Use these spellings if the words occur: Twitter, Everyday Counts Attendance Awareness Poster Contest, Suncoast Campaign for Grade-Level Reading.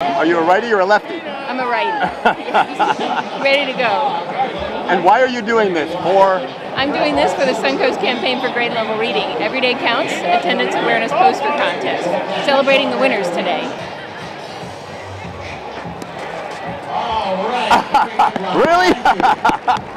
Are you a righty or a lefty? I'm a righty. Ready to go. And why are you doing this? For? I'm doing this for the Suncoast Campaign for Grade-Level Reading. Everyday Counts Attendance Awareness Poster Contest. Celebrating the winners today. All right. Really?